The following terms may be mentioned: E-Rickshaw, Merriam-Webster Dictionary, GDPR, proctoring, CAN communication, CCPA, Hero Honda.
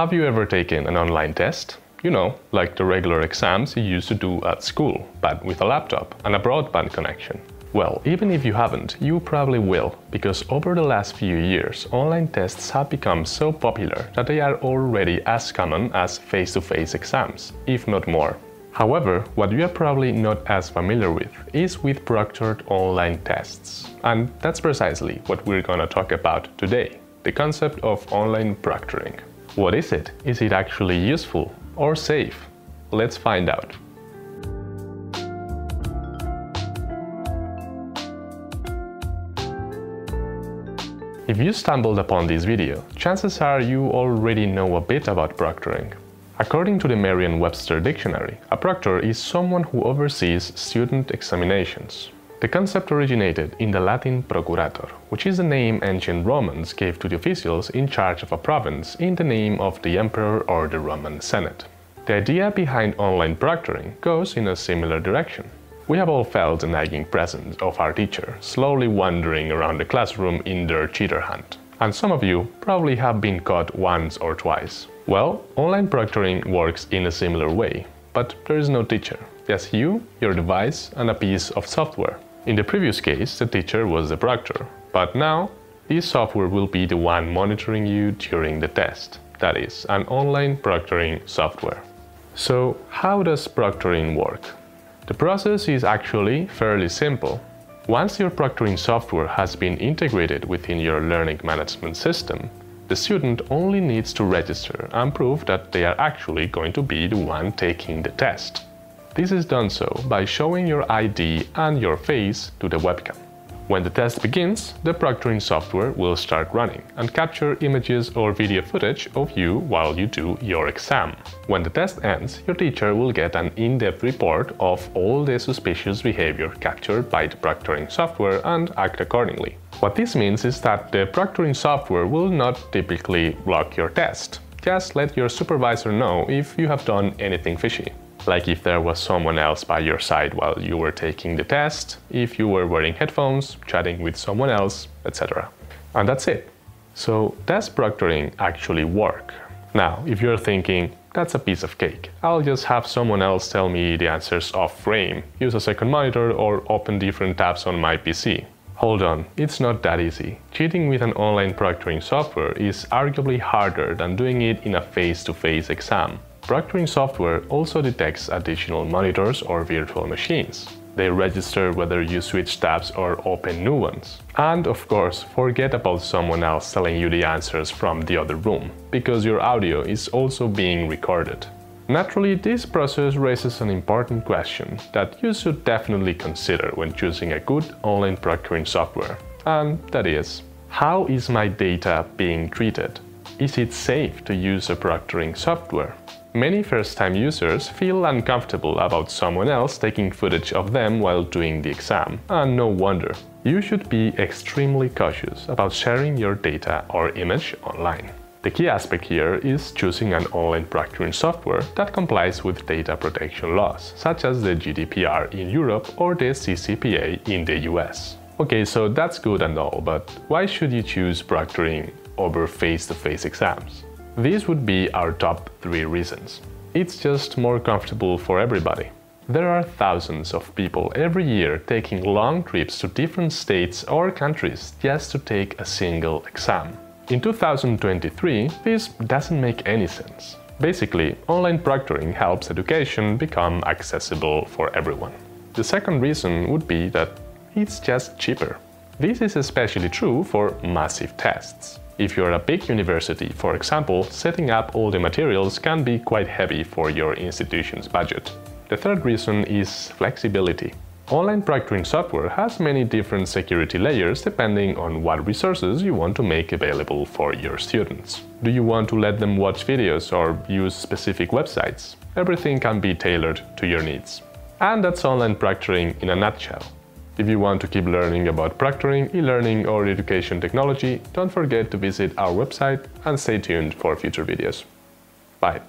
Have you ever taken an online test? You know, like the regular exams you used to do at school, but with a laptop and a broadband connection. Well, even if you haven't, you probably will, because over the last few years, online tests have become so popular that they are already as common as face-to-face exams, if not more. However, what you are probably not as familiar with is with proctored online tests. And that's precisely what we're gonna talk about today, the concept of online proctoring. What is it? Is it actually useful or safe? Let's find out. If you stumbled upon this video, chances are you already know a bit about proctoring. According to the Merriam-Webster Dictionary, a proctor is someone who oversees student examinations. The concept originated in the Latin procurator, which is the name ancient Romans gave to the officials in charge of a province in the name of the emperor or the Roman Senate. The idea behind online proctoring goes in a similar direction. We have all felt the nagging presence of our teacher, slowly wandering around the classroom in their cheater hunt. And some of you probably have been caught once or twice. Well, online proctoring works in a similar way, but there is no teacher. Just you, your device, and a piece of software. In the previous case, the teacher was the proctor, but now this software will be the one monitoring you during the test. That is, an online proctoring software. So, how does proctoring work? The process is actually fairly simple. Once your proctoring software has been integrated within your learning management system, the student only needs to register and prove that they are actually going to be the one taking the test. This is done so by showing your ID and your face to the webcam. When the test begins, the proctoring software will start running and capture images or video footage of you while you do your exam. When the test ends, your teacher will get an in-depth report of all the suspicious behavior captured by the proctoring software and act accordingly. What this means is that the proctoring software will not typically block your test. Just let your supervisor know if you have done anything fishy. Like if there was someone else by your side while you were taking the test, if you were wearing headphones, chatting with someone else, etc. And that's it. So, does proctoring actually work? Now, if you're thinking, that's a piece of cake, I'll just have someone else tell me the answers off frame, use a second monitor or open different tabs on my PC. Hold on, it's not that easy. Cheating with an online proctoring software is arguably harder than doing it in a face-to-face exam. Proctoring software also detects additional monitors or virtual machines. They register whether you switch tabs or open new ones. And of course, forget about someone else telling you the answers from the other room, because your audio is also being recorded. Naturally, this process raises an important question that you should definitely consider when choosing a good online proctoring software. And that is, how is my data being treated? Is it safe to use a proctoring software? Many first-time users feel uncomfortable about someone else taking footage of them while doing the exam, and no wonder. You should be extremely cautious about sharing your data or image online. The key aspect here is choosing an online proctoring software that complies with data protection laws, such as the GDPR in Europe or the CCPA in the US. Okay, so that's good and all, but why should you choose proctoring over face-to-face exams? These would be our top 3 reasons. It's just more comfortable for everybody. There are thousands of people every year taking long trips to different states or countries just to take a single exam. In 2023, this doesn't make any sense. Basically, online proctoring helps education become accessible for everyone. The second reason would be that it's just cheaper. This is especially true for massive tests. If you're a big university, for example, setting up all the materials can be quite heavy for your institution's budget. The third reason is flexibility. Online proctoring software has many different security layers depending on what resources you want to make available for your students. Do you want to let them watch videos or use specific websites? Everything can be tailored to your needs. And that's online proctoring in a nutshell. If you want to keep learning about proctoring, e-learning or education technology, don't forget to visit our website and stay tuned for future videos. Bye!